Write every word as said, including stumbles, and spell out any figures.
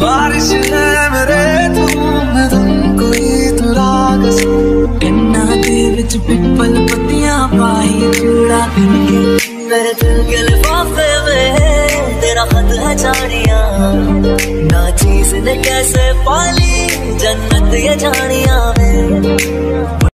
बारिश है मेरे धूम धुन कोई तुरा कसू इन्ना दे विच पिपल पत्तियां पाई चूड़ा करके मेरे दिल के लिफाफे में तेरा खत है जानिया ना चीज ने कैसे पाली जन्नत ये जानिया में।